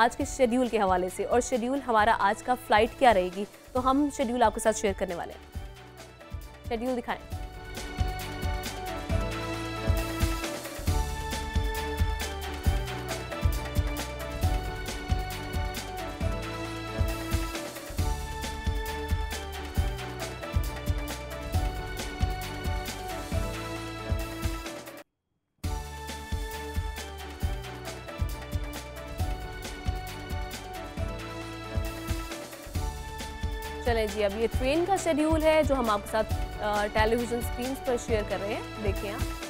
आज के शेड्यूल के हवाले से, और शेड्यूल हमारा आज का फ्लाइट क्या रहेगी, तो हम शेड्यूल आपके साथ शेयर करने वाले हैं। शेड्यूल दिखाएं। चले जी, अब ये ट्रेन का शेड्यूल है जो हम आपके साथ टेलीविजन स्क्रीन पर शेयर कर रहे हैं, देखिए आप।